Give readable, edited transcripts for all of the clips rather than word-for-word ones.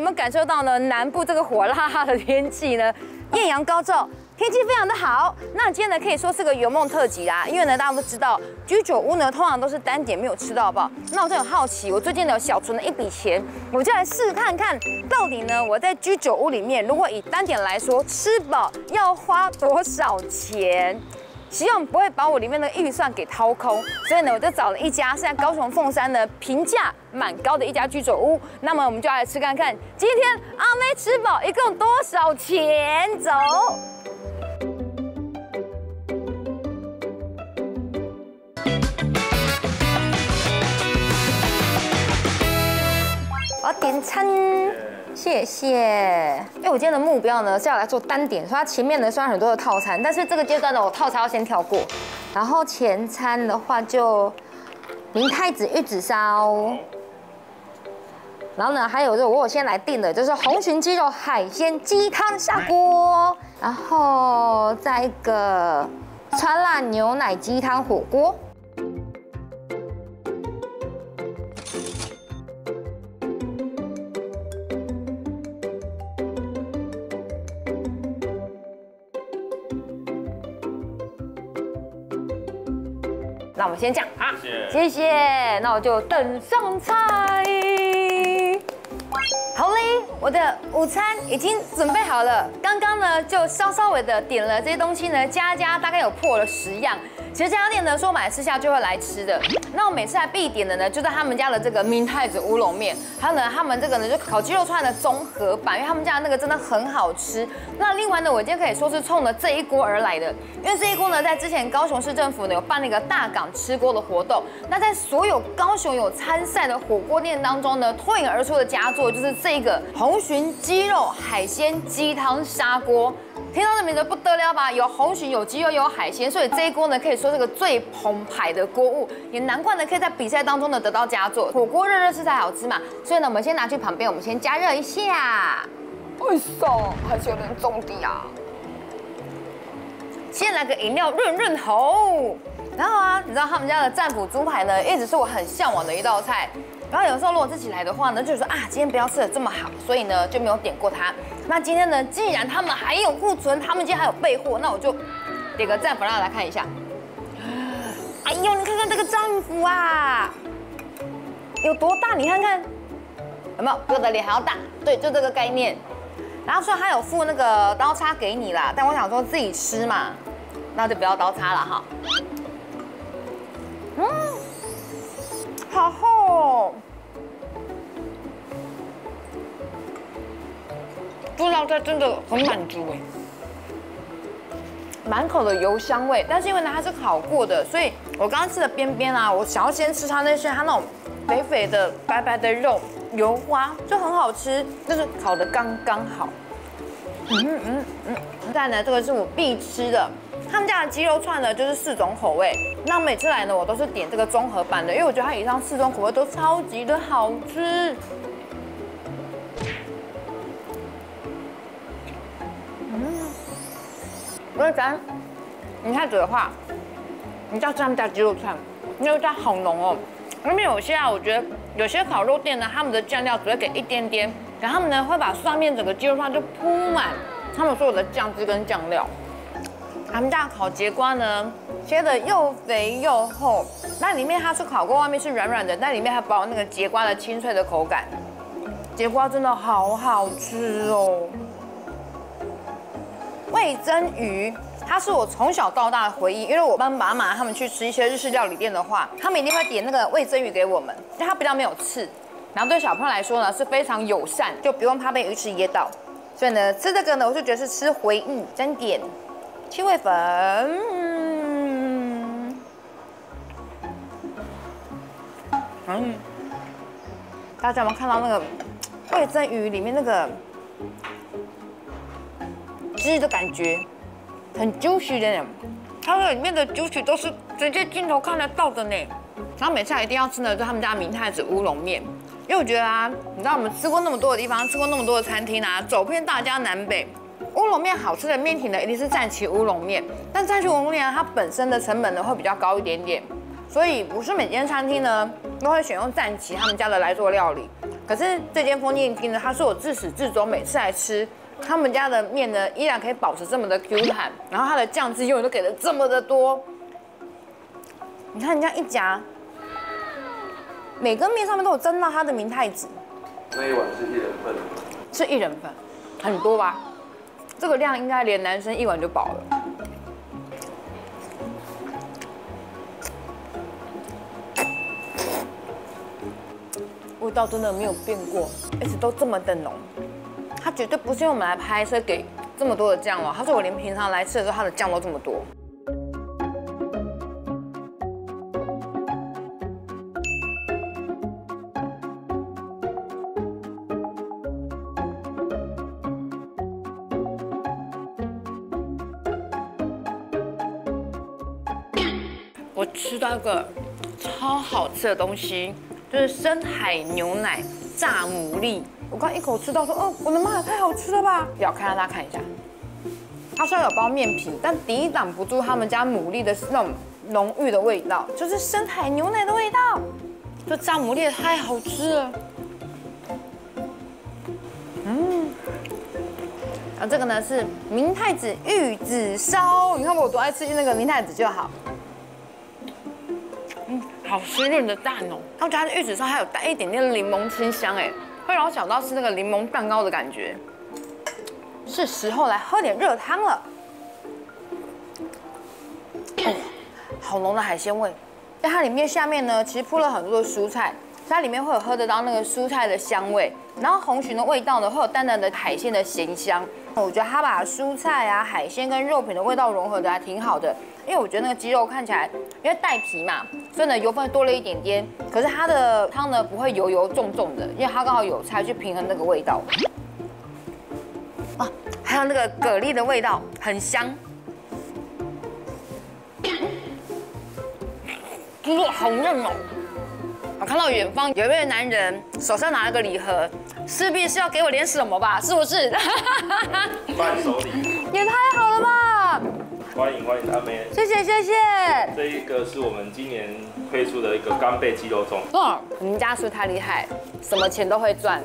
有没有感受到呢？南部这个火辣辣的天气呢，艳阳高照。 天气非常的好，那今天呢可以说是个圆梦特辑啦，因为呢大家都知道居酒屋呢通常都是单点没有吃到饱，那我就很好奇，我最近呢有小存了一笔钱，我就来试看看到底呢我在居酒屋里面如果以单点来说吃饱要花多少钱，希望不会把我里面的预算给掏空，所以呢我就找了一家是在高雄凤山呢评价蛮高的一家居酒屋，那么我们就来吃看看今天阿妹吃饱一共多少钱，走。 点餐，谢谢。因为我今天的目标呢是要来做单点，所以它前面呢虽然很多的套餐，但是这个阶段呢我套餐要先跳过。然后前餐的话就明太子玉子烧，然后呢还有就我先来订的就是红鲟鸡肉海鲜鸡汤下锅，然后再一个川辣牛奶鸡汤火锅。 那我们先这样啊，谢谢。那我就等上菜。好嘞，我的午餐已经准备好了。刚刚呢就稍微的点了这些东西呢，加一加大概有破了10样。其实这家店呢说买吃下就会来吃的。那我每次来必点的呢，就是他们家的这个明太子乌龙面，还有呢他们这个呢就烤鸡肉串的综合版，因为他们家的那个真的很好吃。那另外呢，我今天可以说是冲着这一锅而来的。 因为这一锅呢，在之前高雄市政府呢有办了一个大港吃锅的活动，那在所有高雄有参赛的火锅店当中呢，脱颖而出的佳作就是这个红鲟鸡肉海鲜鸡汤砂锅。听到这名字不得了吧？有红鲟，有鸡肉，有海鲜，所以这一锅呢可以说是个最澎湃的锅物，也难怪呢可以在比赛当中呢得到佳作。火锅热热吃才好吃嘛，所以呢我们先拿去旁边，我们先加热一下。为什么还是有点重的啊？ 先来个饮料润润喉，然后啊，你知道他们家的战斧猪排呢，一直是我很向往的一道菜。然后有时候如果自己来的话呢，就说啊，今天不要吃的这么好，所以呢就没有点过它。那今天呢，既然他们还有库存，他们今天还有备货，那我就点个战斧让大家看一下。哎呦，你看看这个战斧啊，有多大？你看看，有没有比我的脸还要大？对，就这个概念。 然后虽然他有附那个刀叉给你啦，但我想说自己吃嘛，那就不要刀叉了哈。嗯，好厚哦，这道菜真的很满足哎，满口的油香味。但是因为呢它是烤过的，所以我刚刚吃的边边啊，我想要先吃它那些它那种肥肥的、白白的肉。 油花就很好吃，就是烤得刚刚好。再呢，这个是我必吃的。他们家的鸡肉串呢，就是4种口味。那每次来呢，我都是点这个综合版的，因为我觉得它以上4种口味都超级的好吃。瑞凡，你太嘴的话，你要吃他们家鸡肉串，那味道好浓哦。 因为有些啊，我觉得有些烤肉店呢，他们的酱料只会给一点点，然后他们呢会把上面整个鸡肉串就铺满他们所有的酱汁跟酱料。他们家烤节瓜呢，切的又肥又厚，那里面它是烤过，外面是软软的，但里面还包那个节瓜的清脆的口感。节瓜真的好好吃哦。味噌鱼。 它是我从小到大的回忆，因为我帮爸妈他们去吃一些日式料理店的话，他们一定会点那个味噌鱼给我们，因为它比较没有刺，然后对小朋友来说呢是非常友善，就不用怕被鱼刺噎到。所以呢，吃这个呢，我就觉得是吃回忆。沾点七味粉，大家有没有看到那个味噌鱼里面那个汁的感觉？ 很 juicy 的呢，它的里面的 juicy 都是直接镜头看得到的呢。然后每次一定要吃的就是他们家明太子乌龙面，因为我觉得啊，你知道我们吃过那么多的地方，吃过那么多的餐厅啊，走遍大江南北，乌龙面好吃的面体呢一定是赞岐乌龙面。但赞岐乌龙面啊，它本身的成本呢会比较高一点点，所以不是每间餐厅呢都会选用赞岐他们家的来做料理。可是这间枫记町呢，它是我自始至终每次来吃，他们家的面呢依然可以保持这么的 Q 弹，然后它的酱汁永远都给的这么的多。你看人家一夹，每根面上面都有沾到它的明太子。那一碗是一人份，是一人份，很多吧？这个量应该连男生一碗就饱了。 味道真的没有变过，一直都这么的浓。它绝对不是因为我们来拍，所以给这么多的酱哦。它是我连平常来吃的时候，它的酱都这么多。我吃到一个超好吃的东西。 就是深海牛奶炸牡蛎，我刚一口吃到说，哦，我的妈呀，太好吃了吧！咬开让大家看一下，它虽然有包面皮，但抵挡不住他们家牡蛎的那种浓郁的味道，就是深海牛奶的味道。这炸牡蛎太好吃了，嗯，然后这个呢是明太子玉子烧，你看我多爱吃那个明太子就好。 好湿润的蛋哦，然后加上玉子烧还有带一点点柠檬清香，哎，会让我想到是那个柠檬蛋糕的感觉。是时候来喝点热汤了。好浓的海鲜味，但它里面下面呢，其实铺了很多的蔬菜，所以它里面会有喝得到那个蔬菜的香味，然后红鲟的味道呢，会有淡淡的海鲜的咸香。我觉得它把蔬菜啊、海鲜跟肉品的味道融合的还挺好的。 因为我觉得那个鸡肉看起来，因为带皮嘛，所以呢油分多了一点点。可是它的汤呢不会油油重重的，因为它刚好有菜去平衡那个味道。啊，还有那个蛤蜊的味道很香，猪肉好嫩哦！我看到远方有一位男人手上拿了个礼盒，势必是要给我点什么吧？是不是？伴手礼也太好了吧！ 欢迎欢迎阿妹，谢谢谢谢。这一个是我们今年推出的一个干贝鸡肉粽。嗯，你们家是不是太厉害，什么钱都会赚。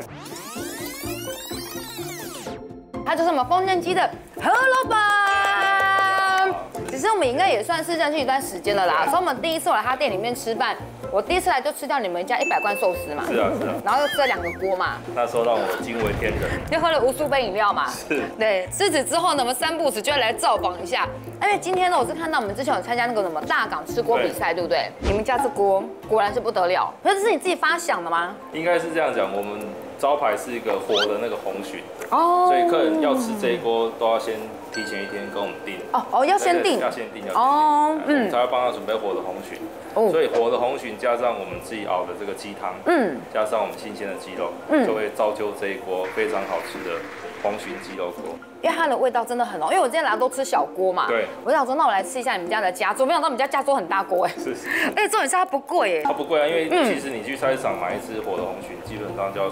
它就是我们丰镇鸡的何老板。其实我们应该也算是认识一段时间了啦。所以我们第一次我来他店里面吃饭，我第一次来就吃掉你们家100罐寿司嘛。是啊是啊。然后又吃了2个锅嘛。那时候让我惊为天人。又喝了无数杯饮料嘛。是。对，吃止之后呢，我们3不5时就会来造访一下。 而且今天呢，我是看到我们之前有参加那个什么大港吃锅比赛，对不对？你们家这锅果然是不得了，可是这是你自己发想的吗？应该是这样讲，我们招牌是一个活的那个红鲟，哦，所以客人要吃这一锅都要先提前一天跟我们订。哦哦，要先订，要先订，哦，嗯，才会帮他准备活的红鲟。哦，所以活的红鲟加上我们自己熬的这个鸡汤，嗯，加上我们新鲜的鸡肉，嗯，就会造就这一锅非常好吃的。 黄鲟鸡肉锅，因为它的味道真的很浓。因为我之前来都吃小锅嘛，对，我想说那我来吃一下你们家的家桌，没想到你们家家桌很大锅哎，是是。而且重点是它不贵哎，它不贵啊，因为其实你去菜市场买一只活的红鲟，基本上就要400-500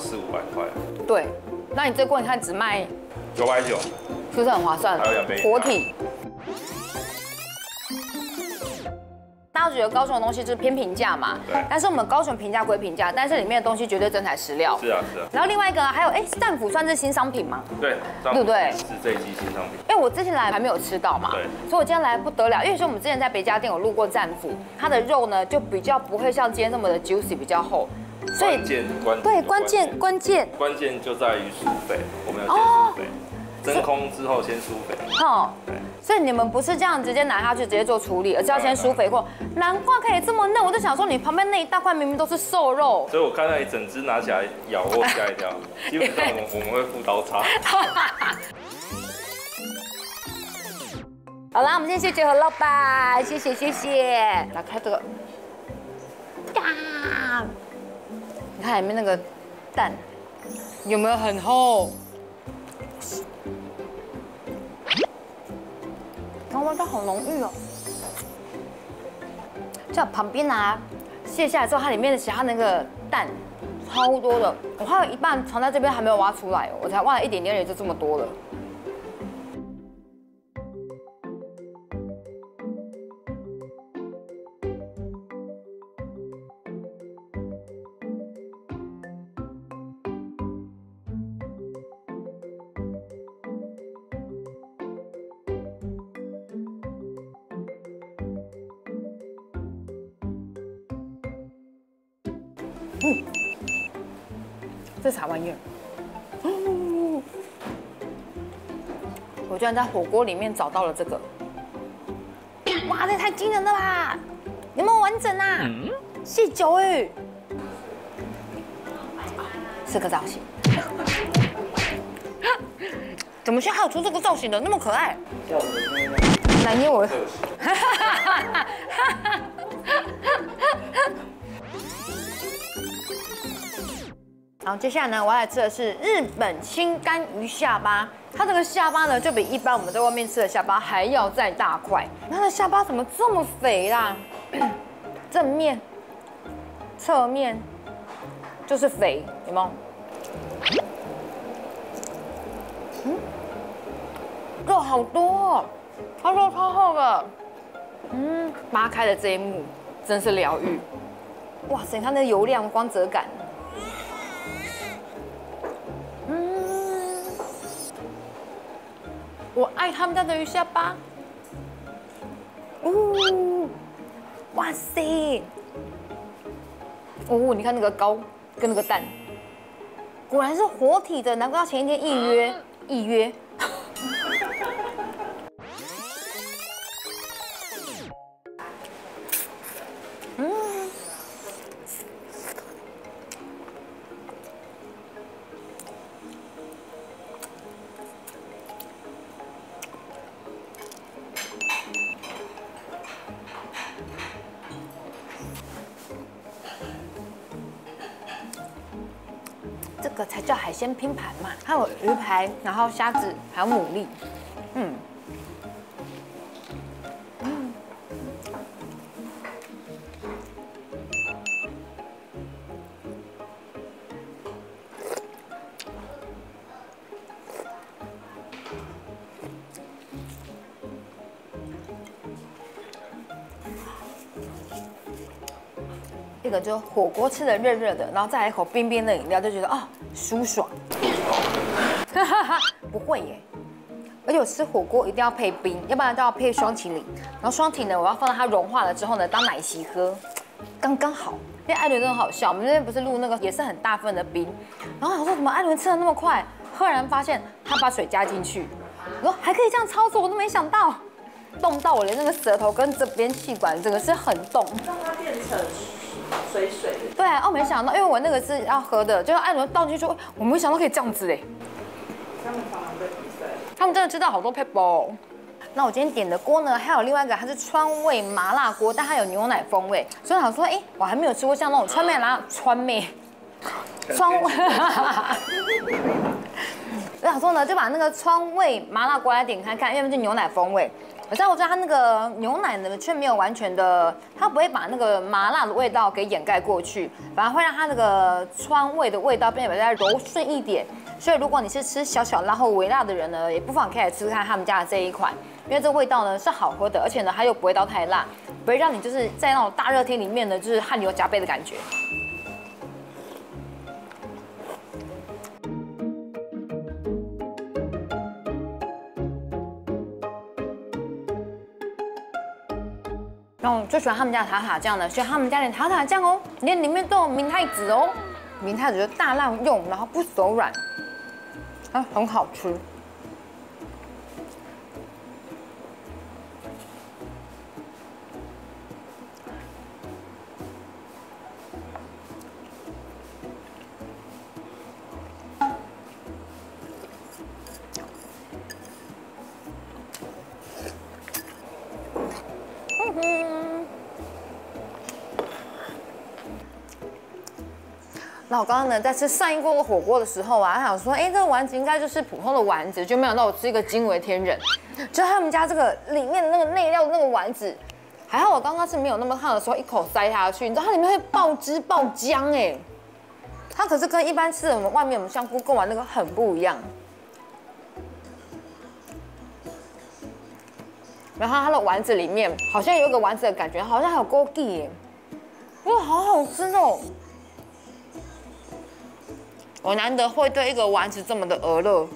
块。对，那你这锅你看只卖990，是不是很划算？还有2杯活体。大家觉得高雄的东西就是偏平价嘛，对。但是我们高雄平价归平价，但是里面的东西绝对真材实料。是啊是啊。然后另外一个还有，哎，战斧算是新商品吗？对，对不对？是这一季新商品。因为我之前来还没有吃到嘛，对。所以我今天来不得了，因为说我们之前在别家店有路过战斧，它的肉呢就比较不会像今天那么的 juicy， 比较厚。所以关键就在于酥肥，我们要先酥肥。 真空之后先疏肥，好，对，所以你们不是这样直接拿下去直接做处理，而是要先疏肥过，难怪可以这么嫩。我就想说，你旁边那一大块明明都是瘦肉，所以我看到一整只拿起来咬，我吓一跳。基本上我们会附刀叉。好啦，我们先谢谢何老板，谢谢谢谢。打开这个，啊，你看里面那个蛋有没有很厚？ 味道好浓郁哦！在旁边啊，卸下来之后，它里面的其他那个蛋超多的，我还有一半藏在这边还没有挖出来哦，我才挖了一点点，也就这么多了。这啥玩意儿？我居然在火锅里面找到了这个！哇，这太惊人了吧！有没有完整啊？细酒鱼，是个造型。怎么现在还有出这个造型的？那么可爱！来捏我！好，接下来呢，我要来吃的是日本青干鱼下巴。它这个下巴呢，就比一般我们在外面吃的下巴还要再大块。它的下巴怎么这么肥啦？正面、侧面就是肥，有没有？肉好多哦，它肉超厚的。扒开的这一幕真是疗愈。哇塞，它的油亮、光泽感。 我爱他们家的鱼下巴。呜，哇塞！哦，你看那个膏跟那个蛋，果然是活体的，难怪要前一天预约。这个才叫海鲜拼盘嘛，还有鱼排，然后虾子，还有牡蛎，一个就火锅吃的热热的，然后再来一口冰冰的饮料，就觉得啊、舒爽。不会耶，而且我吃火锅一定要配冰，要不然都要配双麒麟。然后双麒麟我要放到它融化了之后呢，当奶昔喝，刚刚好。因为艾伦真的好笑，我们那边不是录那个也是很大份的冰，然后我说怎么艾伦吃的那么快？赫然发现他把水加进去，我说还可以这样操作，我都没想到。 冻到我连那个舌头跟这边气管整个是很冻，让它变成水水的。对啊，我没想到，因为我那个是要喝的，就是按钮倒进去，我没想到可以这样子哎。他们常常在比赛，他们真的知道好多撇步。那我今天点的锅呢，还有另外一个，它是川味麻辣锅，但它有牛奶风味，所以我想说，哎，我还没有吃过像那种川味。我想说呢，就把那个川味麻辣锅来点开看，因为是牛奶风味。 但我知道它那个牛奶呢，却没有完全的，它不会把那个麻辣的味道给掩盖过去，反而会让它那个川味的味道变得比较柔顺一点。所以如果你是吃小小辣或微辣的人呢，也不妨可以来吃看他们家的这一款，因为这味道呢是好喝的，而且呢它又不会到太辣，不会让你就是在那种大热天里面呢就是汗流浃背的感觉。 然后我最喜欢他们家的塔塔酱了，所以他们家的塔塔酱哦，连里面都有明太子哦，明太子就大量用，然后不手软，啊，很好吃。那我刚刚呢，在吃上一锅火锅的时候啊，想说，哎，这个丸子应该就是普通的丸子，就没想到我吃一个惊为天人，就他们家这个里面的那个内料的那个丸子，还好我刚刚是没有那么烫的时候，一口塞下去，你知道它里面会爆汁爆浆哎，它可是跟一般吃的我们外面我们香菇贡丸那个很不一样。然后它的丸子里面好像有一个丸子的感觉，好像还有枸杞耶，哇，好好吃哦。 我难得会对一个丸子这么的鹅乐，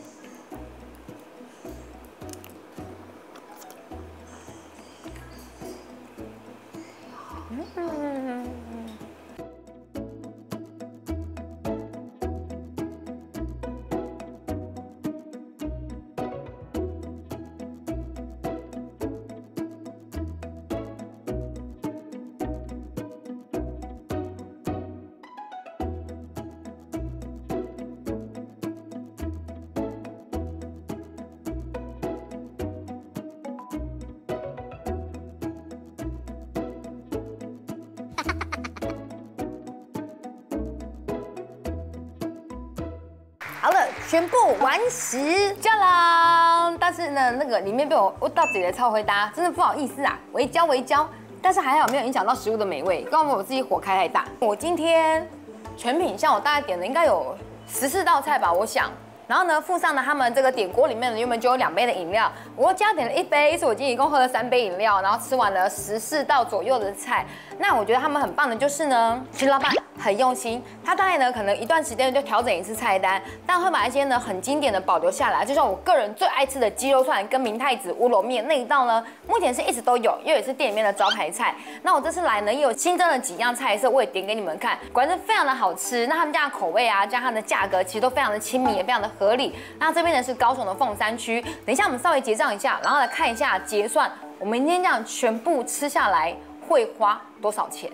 好了，全部完食，这啦。但是呢，那个里面被我到嘴的超回答，真的不好意思啊，微焦微焦。但是还好没有影响到食物的美味，告诉我自己火开太大。我今天全品项我大概点了应该有14道菜吧，我想。 然后呢，附上了他们这个点锅里面原本就有2杯的饮料，我加点了1杯，所以我今天一共喝了3杯饮料，然后吃完了14道左右的菜。那我觉得他们很棒的就是呢，其实老板很用心，他大概呢可能一段时间就调整一次菜单，但会把一些呢很经典的保留下来，就像我个人最爱吃的鸡肉串跟明太子乌龙面那一道呢，目前是一直都有，因为也是店里面的招牌菜。那我这次来呢也有新增了几样菜色，我也点给你们看，果然是非常的好吃。那他们家的口味啊，加上它的价格其实都非常的亲民，也非常的 合理。那这边呢是高雄的凤山区，等一下我们稍微结账一下，然后来看一下结算，我们今天这样全部吃下来会花多少钱？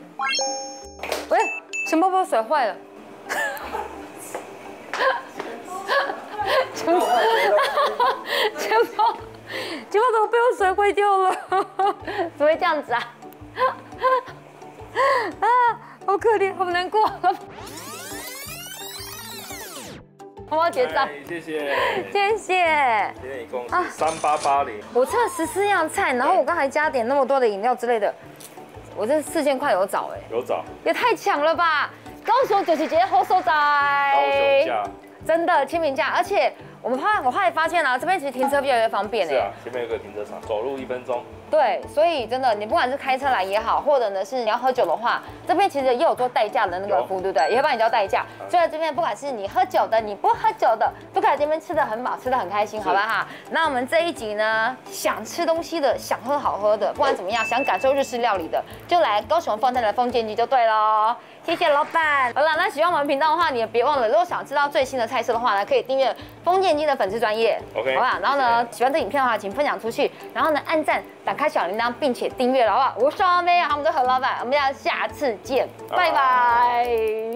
喂，钱包包水坏了。钱包怎么被我水坏掉了？怎么会这样子啊？啊，好可怜，好难过。 我要结账，谢谢，谢谢。今天一共是3880。我测14样菜，然后我刚才加点那么多的饮料之类的，我这4000块有找哎，有找，也太强了吧！高雄90节好所在，高雄价，真的亲民价，而且我后来发现啊，这边其实停车越来越方便哎，是啊，前面有个停车场，走路1分钟。 对，所以真的，你不管是开车来也好，或者呢是你要喝酒的话，这边其实也有做代驾的那个服务，对不对？也会帮你叫代驾。所以这边不管是你喝酒的，你不喝酒的，都可以在这边吃得很饱，吃得很开心，好不好？那我们这一集呢，想吃东西的，想喝好喝的，不管怎么样，想感受日式料理的，就来高雄凤山的风间居就对喽。谢谢老板。好了，那喜欢我们频道的话，你也别忘了，如果想知道最新的菜色的话呢，可以订阅风间居的粉丝专页 ，OK， 好不好？然后呢，喜欢这影片的话，请分享出去，然后呢，按赞，打开 开小铃铛，并且订阅，好不好？我是阿妹，他们的何老板，我们要下次见，拜拜。